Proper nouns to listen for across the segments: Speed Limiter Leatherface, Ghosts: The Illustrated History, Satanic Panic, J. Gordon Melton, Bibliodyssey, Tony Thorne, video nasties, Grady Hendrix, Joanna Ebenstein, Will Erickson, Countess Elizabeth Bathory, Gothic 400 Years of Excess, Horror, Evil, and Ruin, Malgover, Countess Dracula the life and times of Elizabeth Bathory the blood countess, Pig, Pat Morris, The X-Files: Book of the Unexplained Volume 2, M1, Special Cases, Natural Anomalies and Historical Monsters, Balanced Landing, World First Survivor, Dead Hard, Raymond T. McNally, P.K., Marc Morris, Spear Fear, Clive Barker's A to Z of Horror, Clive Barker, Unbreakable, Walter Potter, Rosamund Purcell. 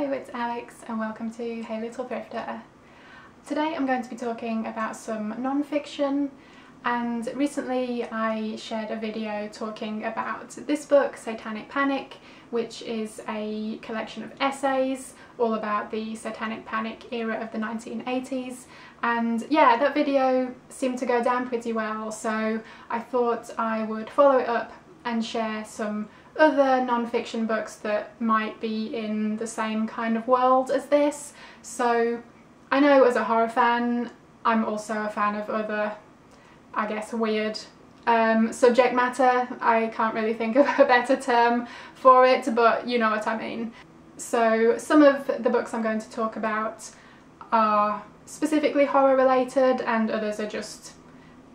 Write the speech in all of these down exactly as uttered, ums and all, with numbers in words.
Hello, it's Alex and welcome to Hey Little Thrifter. Today I'm going to be talking about some non-fiction, and recently I shared a video talking about this book, Satanic Panic, which is a collection of essays all about the Satanic Panic era of the nineteen eighties, and yeah, that video seemed to go down pretty well, so I thought I would follow it up and share some other non-fiction books that might be in the same kind of world as this. So I know as a horror fan, I'm also a fan of other, I guess, weird um, subject matter. I can't really think of a better term for it, but you know what I mean. So some of the books I'm going to talk about are specifically horror related, and others are just,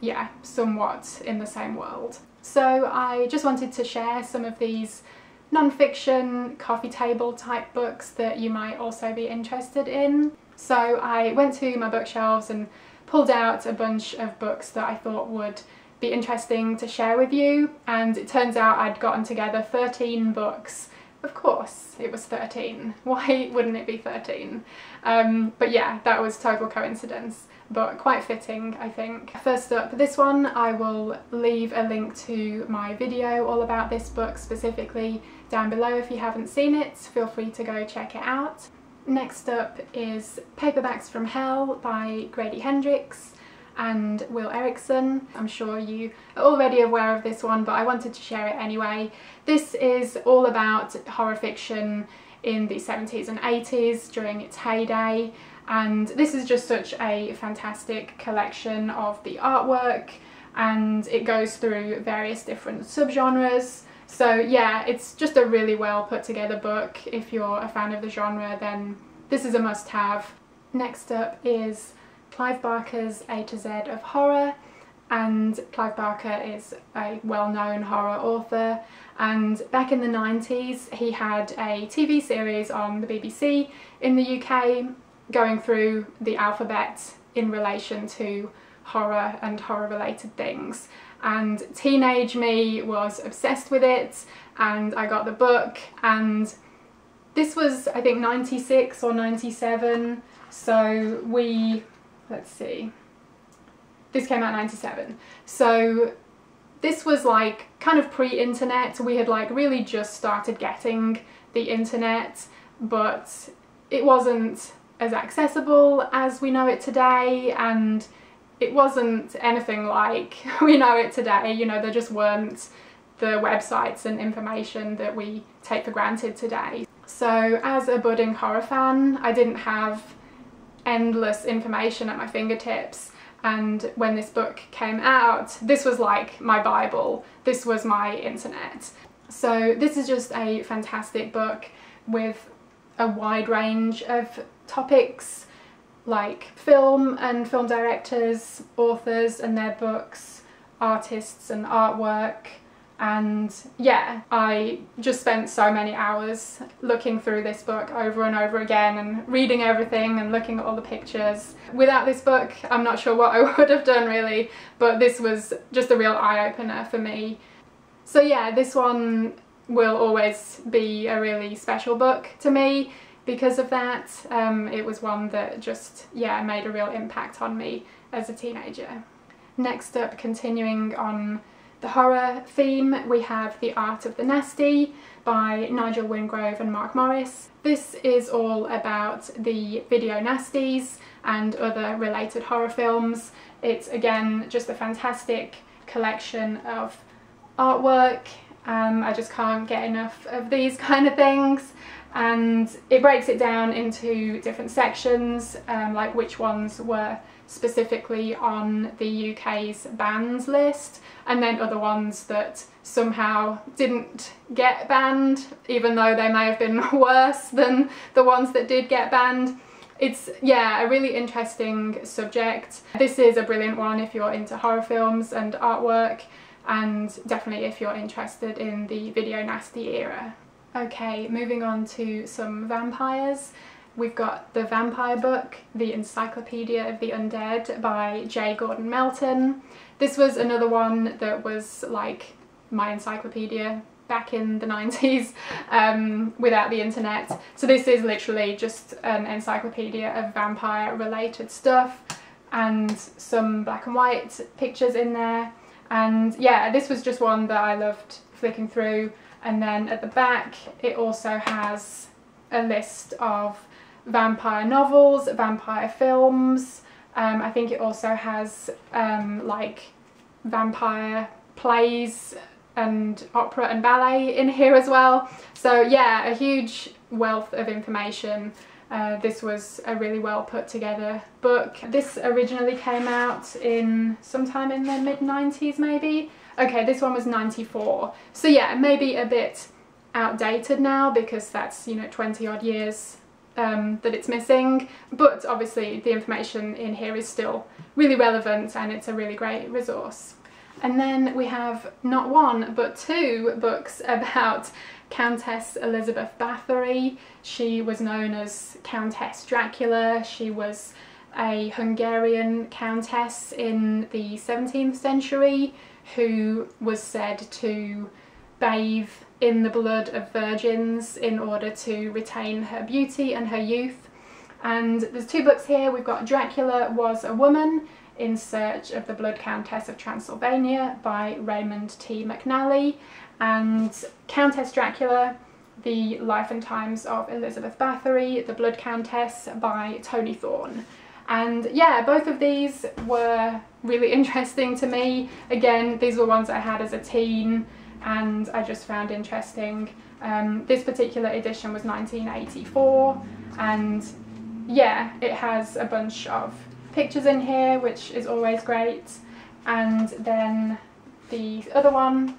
yeah, somewhat in the same world. So I just wanted to share some of these non-fiction coffee table type books that you might also be interested in. So I went to my bookshelves and pulled out a bunch of books that I thought would be interesting to share with you, and it turns out I'd gotten together thirteen books. Of course it was thirteen. Why wouldn't it be thirteen? Um, but yeah, that was total coincidence, but quite fitting, I think. First up, this one, I will leave a link to my video all about this book specifically down below. If you haven't seen it, feel free to go check it out. Next up is Paperbacks from Hell by Grady Hendrix and Will Erickson. I'm sure you are already aware of this one, but I wanted to share it anyway. This is all about horror fiction in the seventies and eighties during its heyday, and this is just such a fantastic collection of the artwork, and it goes through various different subgenres. So yeah, it's just a really well put together book. If you're a fan of the genre, then this is a must-have. Next up is Clive Barker's A to Z of Horror, and Clive Barker is a well-known horror author, and back in the nineties he had a T V series on the B B C in the U K going through the alphabet in relation to horror and horror related things, and teenage me was obsessed with it, and I got the book, and this was, I think, ninety-six or ninety-seven, so we, let's see, this came out ninety-seven, so this was like kind of pre-internet. We had like really just started getting the internet, but it wasn't as accessible as we know it today, and it wasn't anything like we know it today. You know, there just weren't the websites and information that we take for granted today. So as a budding horror fan, I didn't have endless information at my fingertips, and when this book came out, this was like my Bible, this was my internet. So this is just a fantastic book with a wide range of topics, like film and film directors, authors and their books, artists and artwork, and yeah, I just spent so many hours looking through this book over and over again and reading everything and looking at all the pictures. Without this book, I'm not sure what I would have done really, but this was just a real eye-opener for me. So yeah, this one will always be a really special book to me because of that. Um, it was one that just, yeah, made a real impact on me as a teenager. Next up, continuing on the horror theme, we have The Art of the Nasty by Nigel Wingrove and Marc Morris. This is all about the video nasties and other related horror films. It's again just a fantastic collection of artwork. Um, I just can't get enough of these kind of things, and it breaks it down into different sections, um, like which ones were specifically on the U K's bans list, and then other ones that somehow didn't get banned, even though they may have been worse than the ones that did get banned. It's, yeah, a really interesting subject. This is a brilliant one if you're into horror films and artwork, and definitely if you're interested in the video nasty era. Okay, moving on to some vampires. We've got The Vampire Book, The Encyclopedia of the Undead by J. Gordon Melton. This was another one that was like my encyclopedia back in the nineties um, without the internet. So this is literally just an encyclopedia of vampire related stuff and some black and white pictures in there. And yeah, this was just one that I loved flicking through. And then at the back it also has a list of vampire novels, vampire films, um, I think it also has um, like vampire plays and opera and ballet in here as well. So yeah, a huge wealth of information. Uh, this was a really well put together book. This originally came out in sometime in the mid nineties maybe. Okay, this one was ninety-four. So yeah, maybe a bit outdated now because that's, you know, twenty odd years um, that it's missing. But obviously the information in here is still really relevant and it's a really great resource. And then we have not one but two books about Countess Elizabeth Bathory. She was known as Countess Dracula. She was a Hungarian countess in the seventeenth century who was said to bathe in the blood of virgins in order to retain her beauty and her youth. And there's two books here. We've got Dracula Was a Woman in Search of the Blood Countess of Transylvania by Raymond T. McNally, and Countess Dracula, The Life and Times of Elizabeth Bathory, The Blood Countess by Tony Thorne. And yeah, both of these were really interesting to me. Again, these were ones I had as a teen and I just found interesting. Um, this particular edition was nineteen eighty-four, and yeah, it has a bunch of pictures in here, which is always great. And then the other one,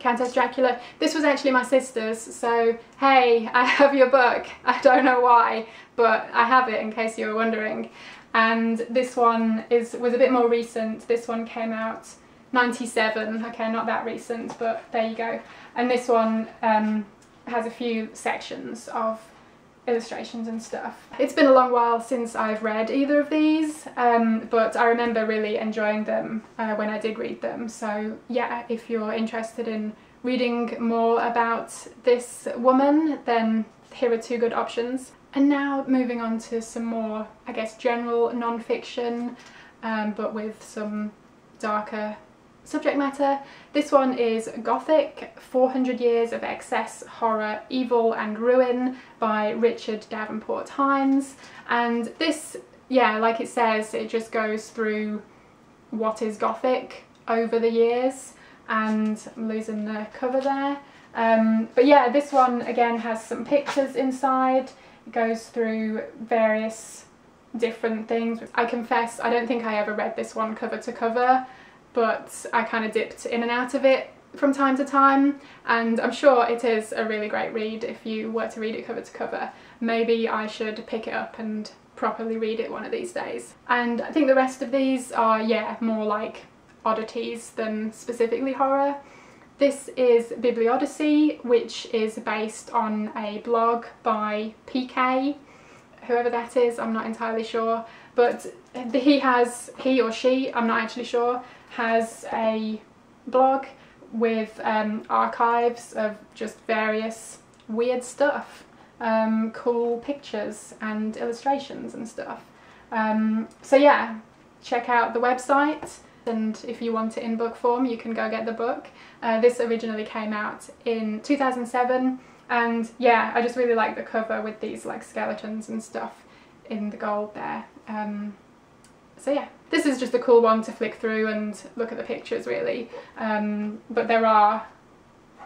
Countess Dracula, this was actually my sister's, so hey, I have your book. I don't know why, but I have it in case you were wondering. And this one is was a bit more recent. This one came out ninety-seven, okay, not that recent, but there you go. And this one um, has a few sections of illustrations and stuff. It's been a long while since I've read either of these, um, but I remember really enjoying them uh, when I did read them. So yeah, if you're interested in reading more about this woman, then here are two good options. And now moving on to some more, I guess, general non-fiction, um, but with some darker subject matter. This one is Gothic four hundred years of Excess, Horror, Evil, and Ruin by Richard Davenport-Hines. And this, yeah, like it says, it just goes through what is Gothic over the years. And I'm losing the cover there. Um, but yeah, this one again has some pictures inside. It goes through various different things. I confess, I don't think I ever read this one cover to cover, but I kind of dipped in and out of it from time to time, and I'm sure it is a really great read if you were to read it cover to cover. Maybe I should pick it up and properly read it one of these days. And I think the rest of these are, yeah, more like oddities than specifically horror. This is Bibliodyssey, which is based on a blog by P K, whoever that is, I'm not entirely sure, but he has, he or she, I'm not actually sure, has a blog with um, archives of just various weird stuff, um, cool pictures and illustrations and stuff. Um, so yeah, check out the website, and if you want it in book form you can go get the book. Uh, this originally came out in two thousand seven, and yeah, I just really like the cover with these like skeletons and stuff in the gold there. Um, So yeah, this is just a cool one to flick through and look at the pictures really, um, but there are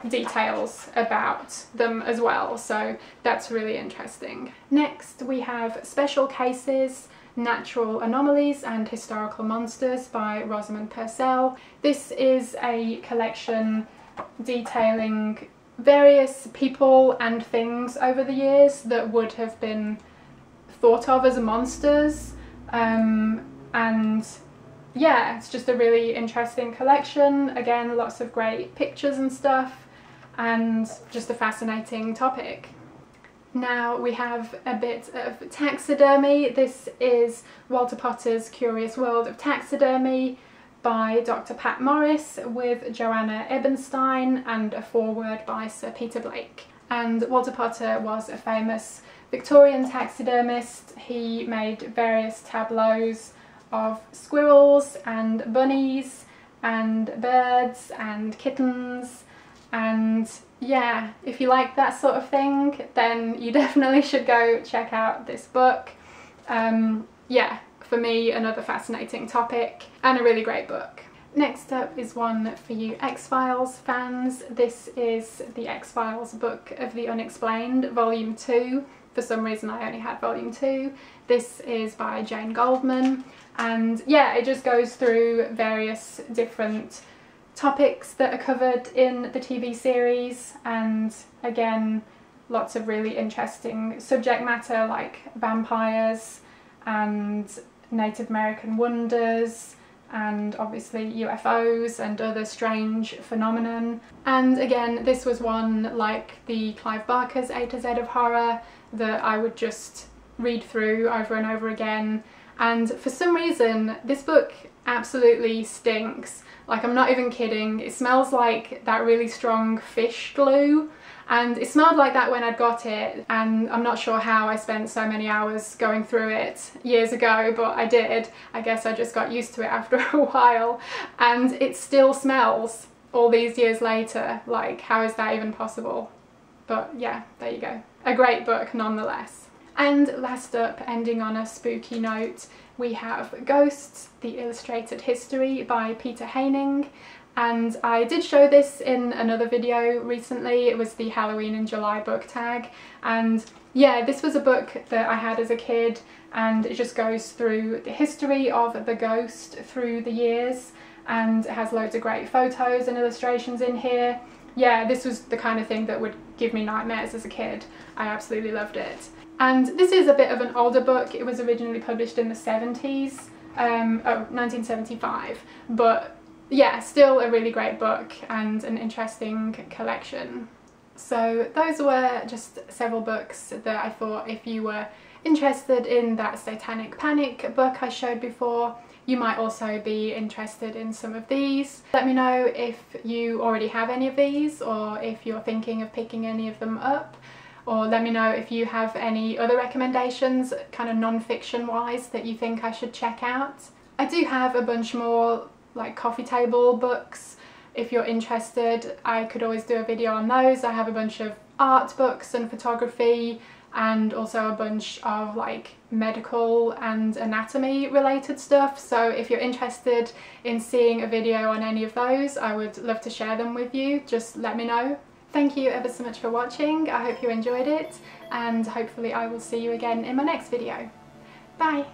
details about them as well, so that's really interesting. Next we have Special Cases, Natural Anomalies and Historical Monsters by Rosamund Purcell. This is a collection detailing various people and things over the years that would have been thought of as monsters. Um, And yeah, it's just a really interesting collection. Again, lots of great pictures and stuff, and just a fascinating topic. Now we have a bit of taxidermy. This is Walter Potter's Curious World of Taxidermy by Doctor Pat Morris with Joanna Ebenstein and a foreword by Sir Peter Blake. And Walter Potter was a famous Victorian taxidermist. He made various tableaus of squirrels and bunnies and birds and kittens, and yeah, if you like that sort of thing, then you definitely should go check out this book. Um, yeah, for me, another fascinating topic and a really great book. Next up is one for you X-Files fans. This is The X-Files: Book of the Unexplained, Volume two. For some reason I only had Volume two. This is by Jane Goldman, and yeah, it just goes through various different topics that are covered in the T V series, and again, lots of really interesting subject matter like vampires and Native American wonders, and obviously U F Os and other strange phenomenon. And again, this was one like the Clive Barker's A to Z of Horror that I would just read through over and over again, and for some reason this book absolutely stinks. Like, I'm not even kidding, it smells like that really strong fish glue, and it smelled like that when I'd got it, and I'm not sure how I spent so many hours going through it years ago, but I did. I guess I just got used to it after a while, and it still smells all these years later. Like, how is that even possible? But yeah, there you go. A great book nonetheless. And last up, ending on a spooky note, we have Ghosts: The Illustrated History by Peter Haining. And I did show this in another video recently. It was the Halloween in July book tag, and yeah, this was a book that I had as a kid, and it just goes through the history of the ghost through the years, and it has loads of great photos and illustrations in here. Yeah, this was the kind of thing that would give me nightmares as a kid. I absolutely loved it. And this is a bit of an older book. It was originally published in the seventies, um, oh, nineteen seventy-five, but yeah, still a really great book and an interesting collection. So those were just several books that I thought, if you were interested in that Satanic Panic book I showed before, you might also be interested in some of these. Let me know if you already have any of these, or if you're thinking of picking any of them up, or let me know if you have any other recommendations, kind of non-fiction wise, that you think I should check out. I do have a bunch more like coffee table books. If you're interested, I could always do a video on those. I have a bunch of art books and photography, and also a bunch of like medical and anatomy related stuff. So if you're interested in seeing a video on any of those, I would love to share them with you. Just let me know. Thank you ever so much for watching. I hope you enjoyed it, and hopefully I will see you again in my next video. Bye!